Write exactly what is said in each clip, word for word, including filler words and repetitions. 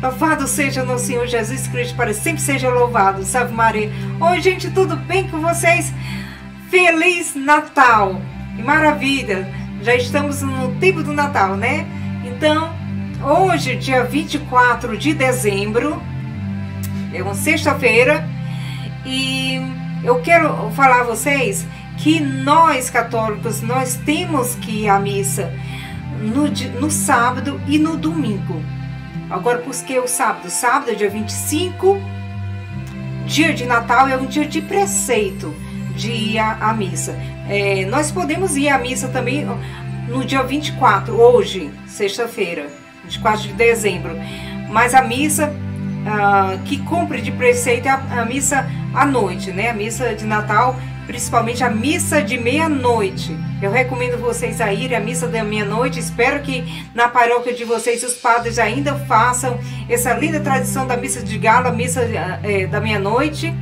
Louvado seja Nosso Senhor Jesus Cristo, para sempre seja louvado. Salve Maria. Oi gente, tudo bem com vocês? Feliz Natal! Que maravilha! Já estamos no tempo do Natal, né? Então, hoje, dia vinte e quatro de dezembro, é uma sexta-feira, e eu quero falar a vocês que nós católicos, nós temos que ir à missa no, no sábado e no domingo. Agora, por que o sábado? Sábado é dia vinte e cinco, dia de Natal, é um dia de preceito de ir à missa. É, nós podemos ir à missa também no dia vinte e quatro, hoje, sexta-feira, vinte e quatro de dezembro. Mas a missa ah, que cumpre de preceito é a, a missa à noite, né? A missa de Natal, principalmente a missa de meia-noite. Eu recomendo vocês a irem à missa da meia-noite. Espero que na paróquia de vocês os padres ainda façam essa linda tradição da missa de gala, missa é, da meia-noite.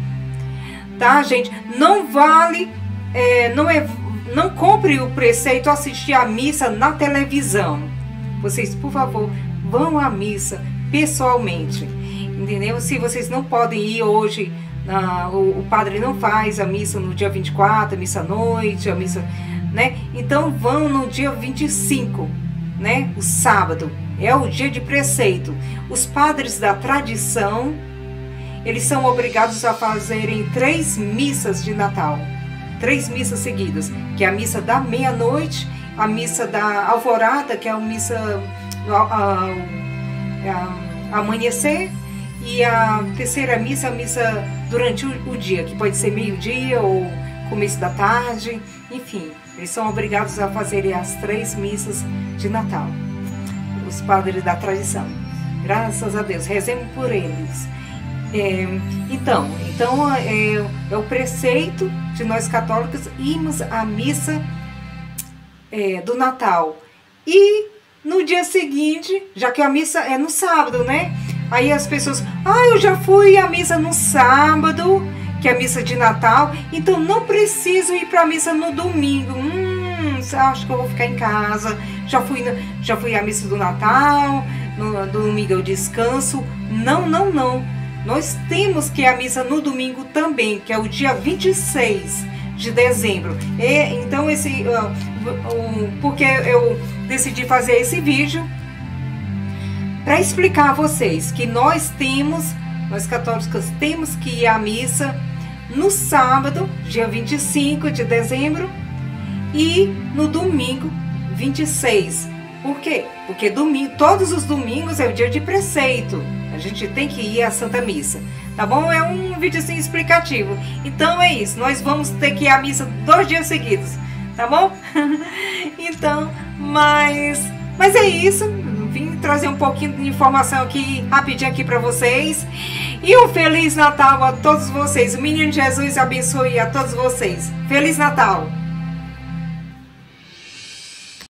Tá, gente? Não vale, é, não, é, não compre o preceito assistir à missa na televisão. Vocês, por favor, vão à missa pessoalmente. Entendeu? Se vocês não podem ir hoje... Ah, o, o padre não faz a missa no dia vinte e quatro, a missa à noite, a missa, né? Então vão no dia vinte e cinco, né? O sábado é o dia de preceito. Os padres da tradição, eles são obrigados a fazerem três missas de Natal, três missas seguidas, que é a missa da meia-noite, a missa da alvorada, que é a missa ao, ao, ao amanhecer, e a terceira missa, a missa durante o dia, que pode ser meio-dia ou começo da tarde, enfim. Eles são obrigados a fazerem as três missas de Natal, os padres da tradição. Graças a Deus, rezemos por eles. É, então, então é, é o preceito de nós católicos irmos à missa é, do Natal. E no dia seguinte, já que a missa é no sábado, né? Aí as pessoas, ah, eu já fui à missa no sábado, que é a missa de Natal, então não preciso ir para a missa no domingo. Hum, acho que eu vou ficar em casa. Já fui, já fui à missa do Natal, no domingo eu descanso. Não, não, não. Nós temos que ir à missa no domingo também, que é o dia vinte e seis de dezembro. É, então, esse, uh, uh, porque eu decidi fazer esse vídeo, para explicar a vocês que nós temos, nós católicos temos que ir à missa no sábado, dia vinte e cinco de dezembro, e no domingo, vinte e seis. Por quê? Porque domingo, todos os domingos é o dia de preceito. A gente tem que ir à Santa Missa, tá bom? É um vídeo assim explicativo. Então é isso, nós vamos ter que ir à missa dois dias seguidos, tá bom? Então, mas, mas é isso. Vim trazer um pouquinho de informação aqui, rapidinho aqui para vocês. E um Feliz Natal a todos vocês. O menino Jesus abençoe a todos vocês. Feliz Natal!